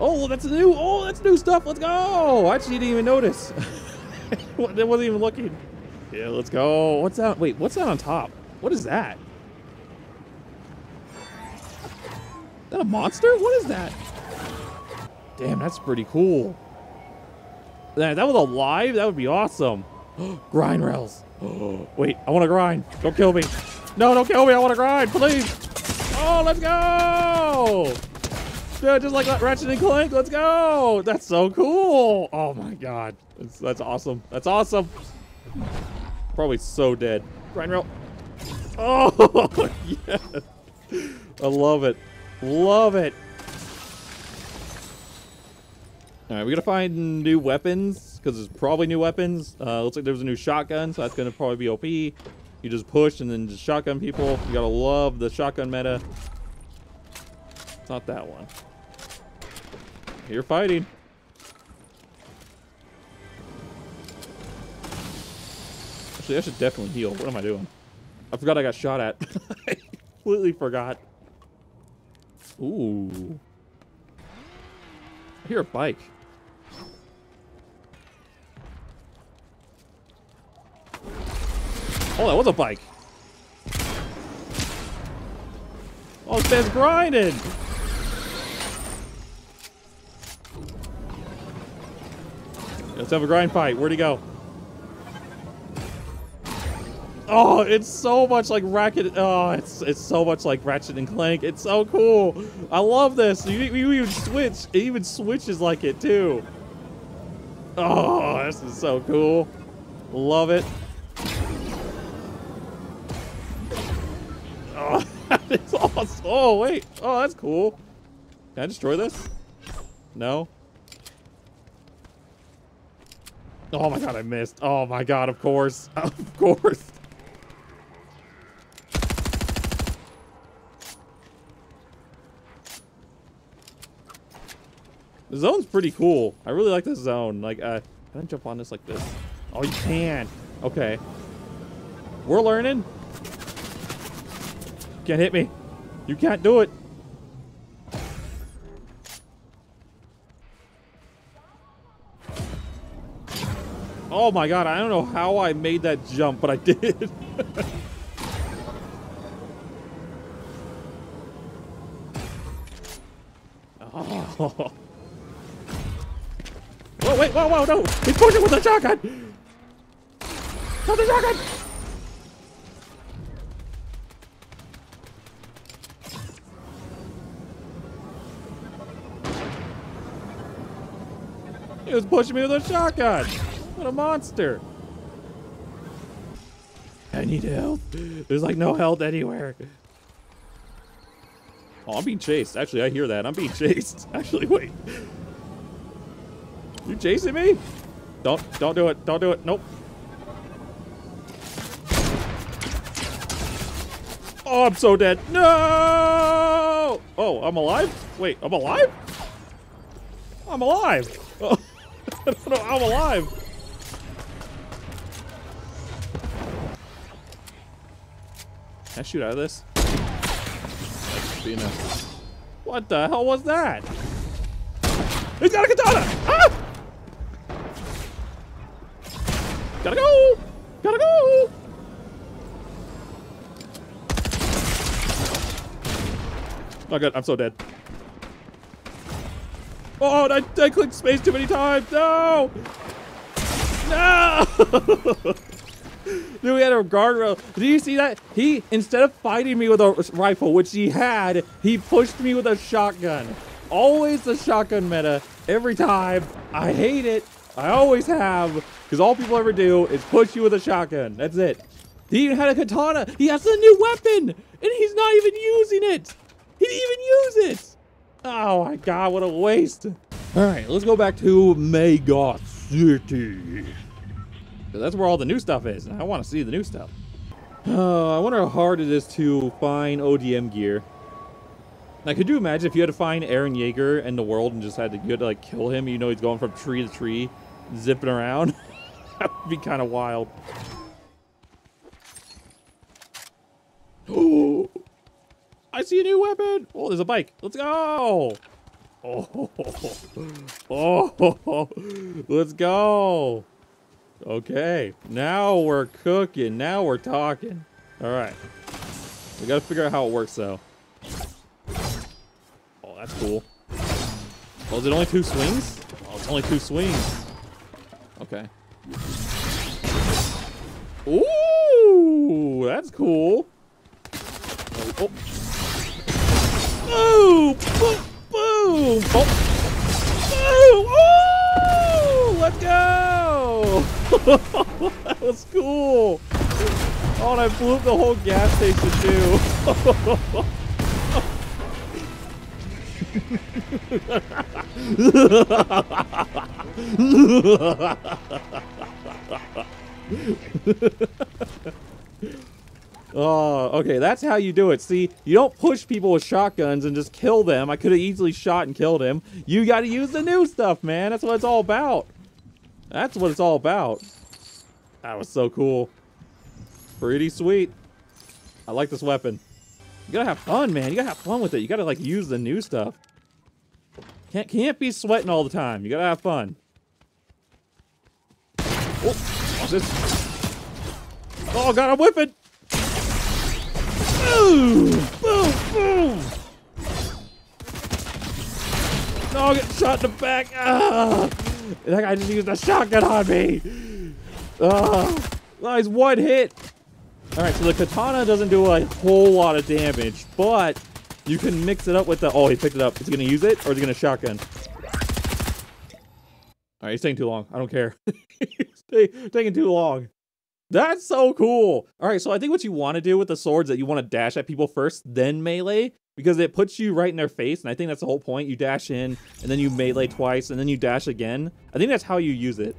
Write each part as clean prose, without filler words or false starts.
Oh, that's new. Oh, that's new stuff. Let's go. I actually didn't even notice. I wasn't even looking. Yeah, let's go. What's that? Wait, what's that on top? What is that? Is that a monster? What is that? Damn, that's pretty cool. If that was alive, that would be awesome. Grind rails. Wait, I want to grind. Don't kill me. No, don't kill me. I want to grind, please. Oh, let's go. Dude, just like Ratchet and Clank, let's go. That's so cool. Oh my God. That's awesome. That's awesome. Probably so dead. Grind rail. Oh, yes. I love it. Love it. All right, we gotta find new weapons because there's probably new weapons. Looks like there was a new shotgun, so that's gonna probably be OP. You just push and then just shotgun people. You gotta love the shotgun meta. It's not that one. You're fighting. Actually, I should definitely heal. What am I doing? I forgot I got shot at. I completely forgot. Ooh. I hear a bike. Oh, that was a bike. Oh, this man's grinding. Let's have a grind fight. Where'd he go? Oh, it's so much like Ratchet. Oh, it's so much like Ratchet and Clank. It's so cool. I love this. You even switch. It even switches like it too. Oh, this is so cool. Love it. Oh, that's awesome. Oh wait. Oh, that's cool. Can I destroy this? No. Oh my God, I missed. Oh my God, of course, of course. The zone's pretty cool. I really like this zone. Like, can I jump on this like this? Oh, you can. Okay. We're learning. You can't hit me. You can't do it. Oh my God, I don't know how I made that jump, but I did. Oh. Whoa, wait, whoa, whoa, no! He's pushing with a shotgun! Not the shotgun! He was pushing me with a shotgun! What a monster! I need health. There's like no health anywhere. Oh, I'm being chased. Actually, I hear that. I'm being chased. Actually, wait. You chasing me? Don't do it. Don't do it. Nope. Oh, I'm so dead. No! Oh, I'm alive? Wait, I'm alive? I'm alive. Oh, I don't know, I'm alive. Can I shoot out of this? What the hell was that? He's got a katana! Ah! Gotta go! Gotta go! Oh God, I'm so dead. Oh, I clicked space too many times. No! No! Dude, we had a guardrail. Did you see that? He, instead of fighting me with a rifle, which he had, he pushed me with a shotgun. Always the shotgun meta. Every time. I hate it. I always have. Because all people ever do is push you with a shotgun. That's it. He even had a katana. He has a new weapon. And he's not even using it. He didn't even use it. Oh my God, what a waste. Alright, let's go back to Mega City. That's where all the new stuff is. And I want to see the new stuff. I wonder how hard it is to find ODM gear. Now, could you imagine if you had to find Eren Jaeger in the world and just you had to like kill him? You know he's going from tree to tree, zipping around. That would be kind of wild. Oh, I see a new weapon. Oh, there's a bike. Let's go. Oh, let's go. Okay, now we're cooking. Now we're talking. All right, we gotta figure out how it works though. Oh, that's cool. Oh, is it only two swings? Oh, it's only two swings. Okay. Ooh, that's cool. Oh. Oh. Boom! Boom! Boom! Oh! Boom! Ooh, let's go! That was cool. Oh, and I blew up the whole gas station too. Oh, okay, that's how you do it. See, you don't push people with shotguns and just kill them. I could have easily shot and killed him. You gotta use the new stuff, man. That's what it's all about. That's what it's all about. That was so cool. Pretty sweet. I like this weapon. You gotta have fun, man. You gotta have fun with it. You gotta, like, use the new stuff. Can't be sweating all the time. You gotta have fun. Oh, watch this. Oh, God, I'm whipping. Boom! Boom! Boom! No, I get shot in the back. Ah! That guy just used a shotgun on me. Ah! Nice one hit. All right, so the katana doesn't do a whole lot of damage, but you can mix it up with the. Oh, he picked it up. Is he gonna use it or is he gonna shotgun? All right, he's taking too long. I don't care. He's taking too long. That's so cool. All right, so I think what you want to do with the swords that you want to dash at people first, then melee, because it puts you right in their face, and I think that's the whole point. You dash in, and then you melee twice, and then you dash again. I think that's how you use it.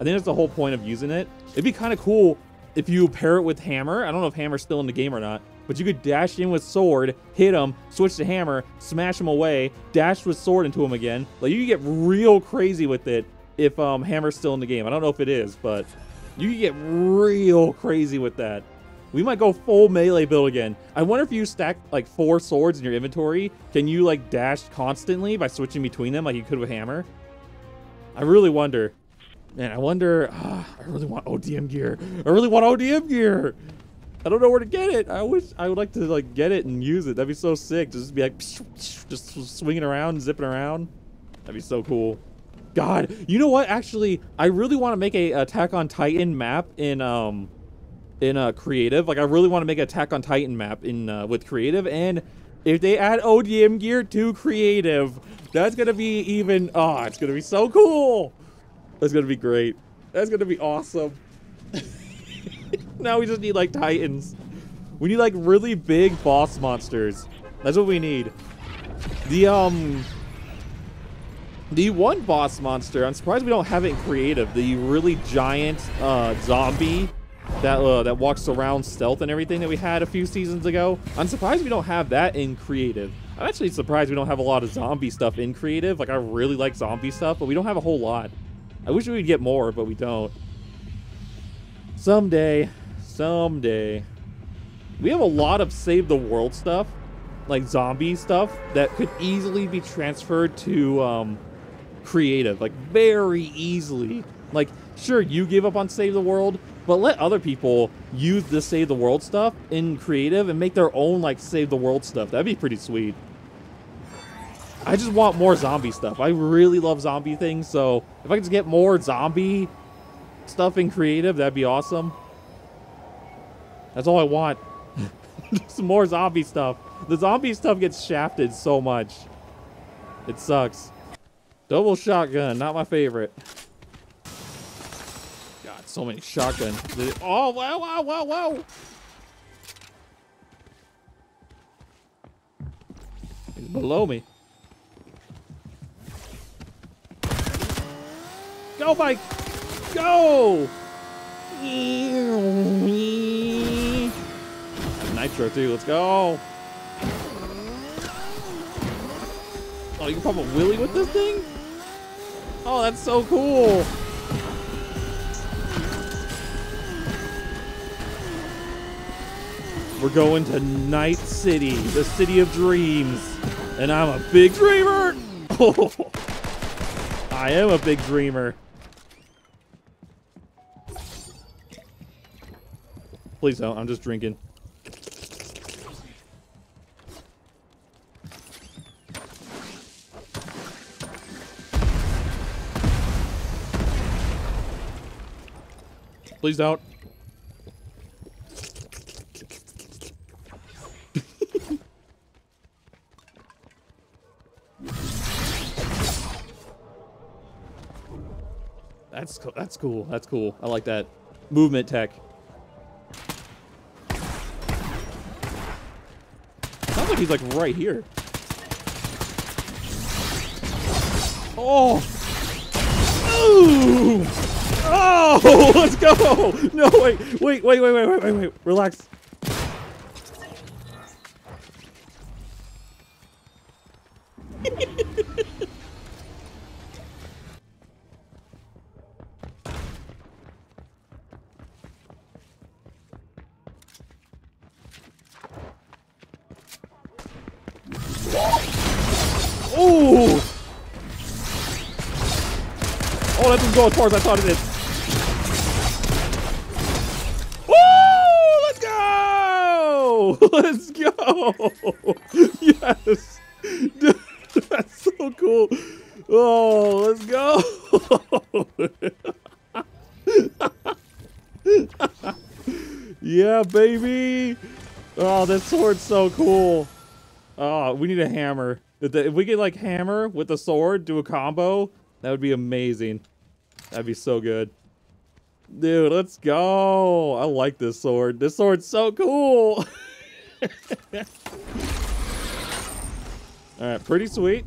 I think that's the whole point of using it. It'd be kind of cool if you pair it with hammer. I don't know if hammer's still in the game or not, but you could dash in with sword, hit them, switch to hammer, smash them away, dash with sword into them again. Like, you could get real crazy with it if hammer's still in the game. I don't know if it is, but... you can get real crazy with that. We might go full melee build again. I wonder if you stack like 4 swords in your inventory, can you like dash constantly by switching between them like you could with hammer? I really wonder. Man, I wonder, I really want ODM gear. I really want ODM gear. I don't know where to get it. I wish I would like to like get it and use it. That'd be so sick. Just be like, just swinging around, zipping around. That'd be so cool. God, you know what? Actually, I really want to make a Attack on Titan map in creative. Like, I really want to make an Attack on Titan map in with creative. And if they add ODM gear to creative, that's gonna be even. Oh, it's gonna be so cool. That's gonna be great. That's gonna be awesome. Now we just need like Titans. We need like really big boss monsters. That's what we need. The one boss monster, I'm surprised we don't have it in creative, the really giant zombie that walks around stealth and everything that we had a few seasons ago. I'm surprised we don't have that in creative. I'm actually surprised we don't have a lot of zombie stuff in creative. Like, I really like zombie stuff, but we don't have a whole lot. I wish we would get more, but we don't. Someday. We have a lot of save the world stuff, like zombie stuff, that could easily be transferred to creative, like very easily. Like, sure, you give up on save the world, but let other people use the save the world stuff in creative and make their own like save the world stuff. That'd be pretty sweet. I just want more zombie stuff. I really love zombie things, so if I could just get more zombie stuff in creative, that'd be awesome. That's all I want. Just more zombie stuff. The zombie stuff gets shafted so much. It sucks. Double shotgun, not my favorite. God, so many shotguns. Oh, wow, wow, wow, wow. He's below me. Go, Mike. Go. Nitro, too. Let's go. Oh, you can pop a wheelie with this thing? Oh, that's so cool. We're going to Night City, the city of dreams. And I'm a big dreamer. Oh, I am a big dreamer. Please don't, I'm just drinking. Please don't. That's cool. That's cool. That's cool. I like that movement tech. Sounds like he's like right here. Oh. Ooh. Oh, let's go. No, wait. Relax. Ooh. Oh, that didn't go as far as I thought it did. Woo! Let's go! Let's go! Yes! Dude, that's so cool. Oh, let's go! Yeah, baby! Oh, this sword's so cool. Oh, we need a hammer. If we could, like, hammer with the sword, do a combo, that would be amazing. That'd be so good. Dude, let's go. I like this sword. This sword's so cool. All right, pretty sweet.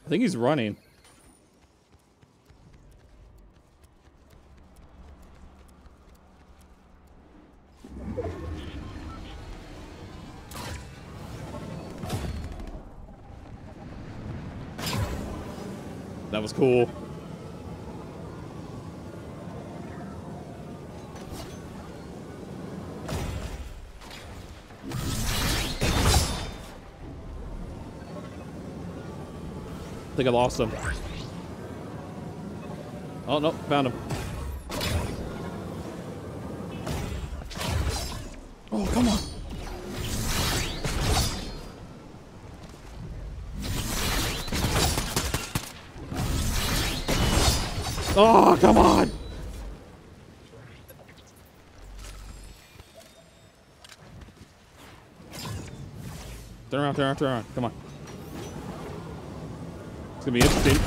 I think he's running. That was cool. I think I lost him. Oh, no, found him. Oh, come on. Oh, come on! Turn around. Come on. It's gonna be interesting.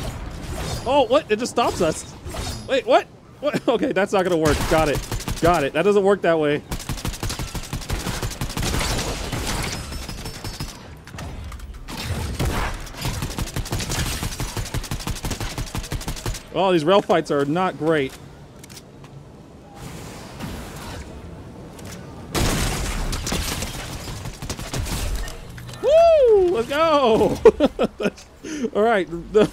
Oh, what? It just stops us. Wait, what? What? Okay, that's not gonna work. Got it. That doesn't work that way. Oh, these rail fights are not great. Woo! Let's go! All right, the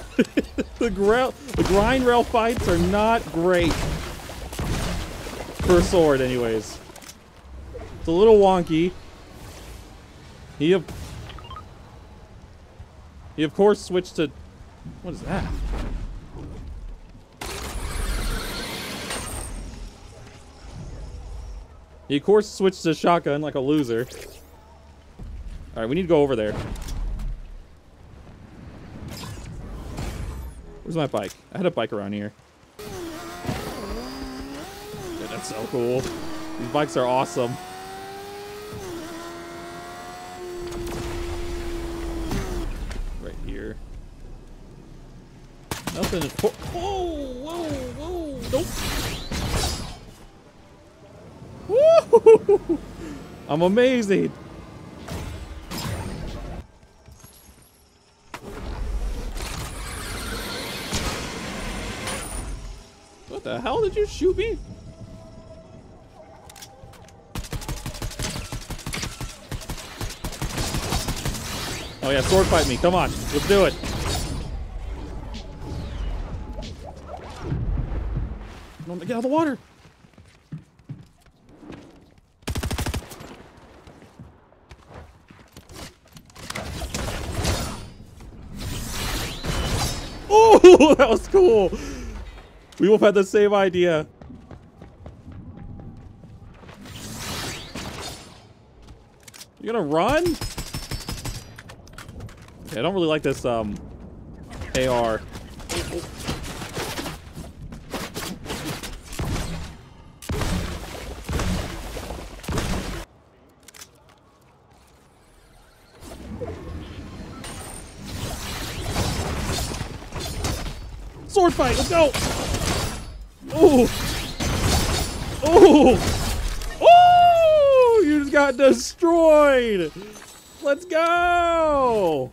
grind rail fights are not great for a sword, anyways. It's a little wonky. He of course switched to what is that? He, of course, switched to shotgun like a loser. All right, we need to go over there. Where's my bike? I had a bike around here. Dude, that's so cool. These bikes are awesome. Right here. Nothing. Whoa, nope. I'm amazing. What the hell did you shoot me? Oh yeah, sword fight me. Come on, let's do it. Get out of the water. Oh, that was cool. We both had the same idea. You gonna run? Okay, I don't really like this AR. Sword fight, let's go! Oh! Oh! Oh! You just got destroyed! Let's go!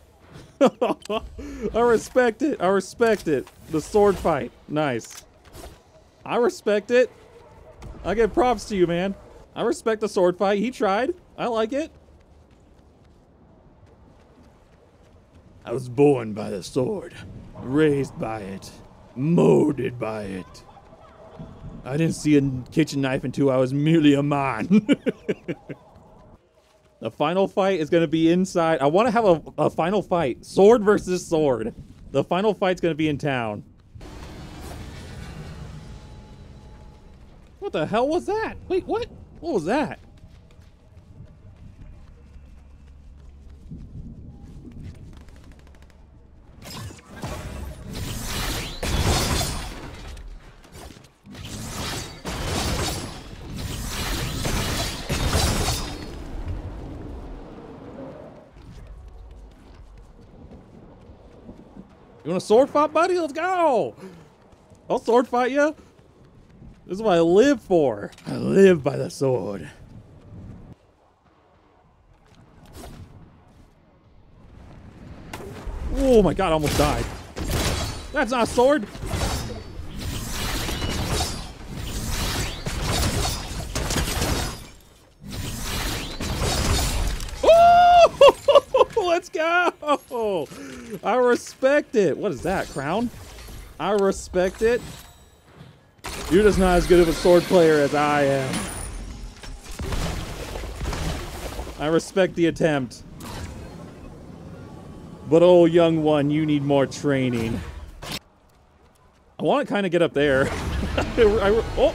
I respect it. I respect it. The sword fight. Nice. I respect it. I give props to you, man. I respect the sword fight. He tried. I like it. I was born by the sword, raised by it. Molded by it. I didn't see a kitchen knife until I was merely a man. The final fight is going to be inside. I want to have a final fight. Sword versus sword. The final fight's going to be in town. What the hell was that? Wait, what? What was that? You want a sword fight, buddy? Let's go! I'll sword fight you. This is what I live for. I live by the sword. Oh my god, I almost died. That's not a sword. Let's go! I respect it. What is that, crown? I respect it. You're just not as good of a sword player as I am. I respect the attempt. But oh, young one, you need more training. I want to kind of get up there. Oh!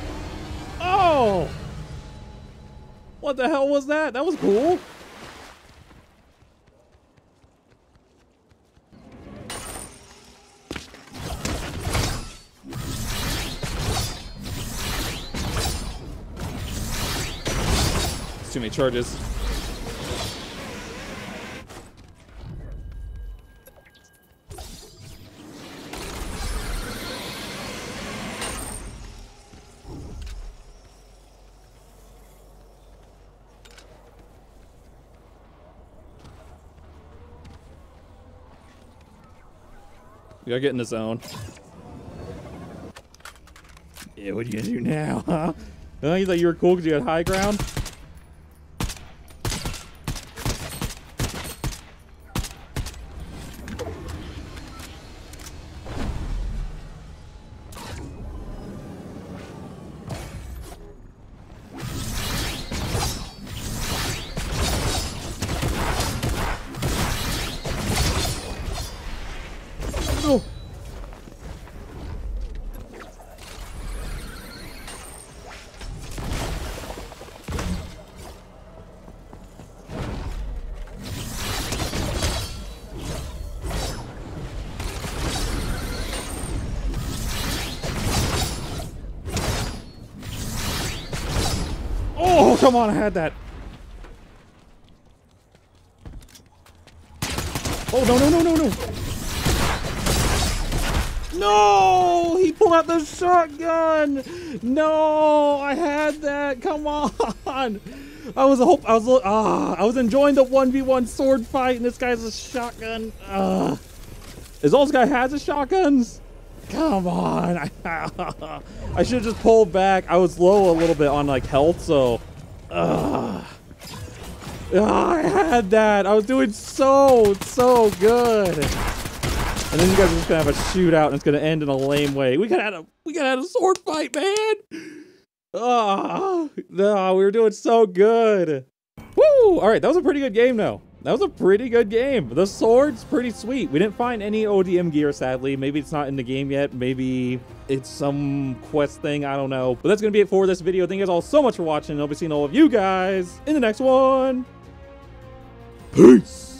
Oh! What the hell was that? That was cool. Too many charges. We gotta get in the zone. Yeah, what are you gonna do now, huh? Well, you thought you were cool because you had high ground? Come on, I had that. Oh, no, no, no, no, no. No, he pulled out the shotgun. No, I had that. Come on. I was enjoying the 1v1 sword fight, and this guy's a shotgun. Is all this guy has is shotguns? Come on. I should have just pulled back. I was low a little bit on like health, so I had that. I was doing so good. And then you guys are just gonna have a shootout, and it's gonna end in a lame way. We could have had a sword fight, man. No, we were doing so good. Woo! All right, that was a pretty good game, though. That was a pretty good game. The sword's pretty sweet. We didn't find any ODM gear, sadly. Maybe it's not in the game yet. Maybe it's some quest thing. I don't know. But that's going to be it for this video. Thank you guys all so much for watching. I'll be seeing all of you guys in the next one. Peace!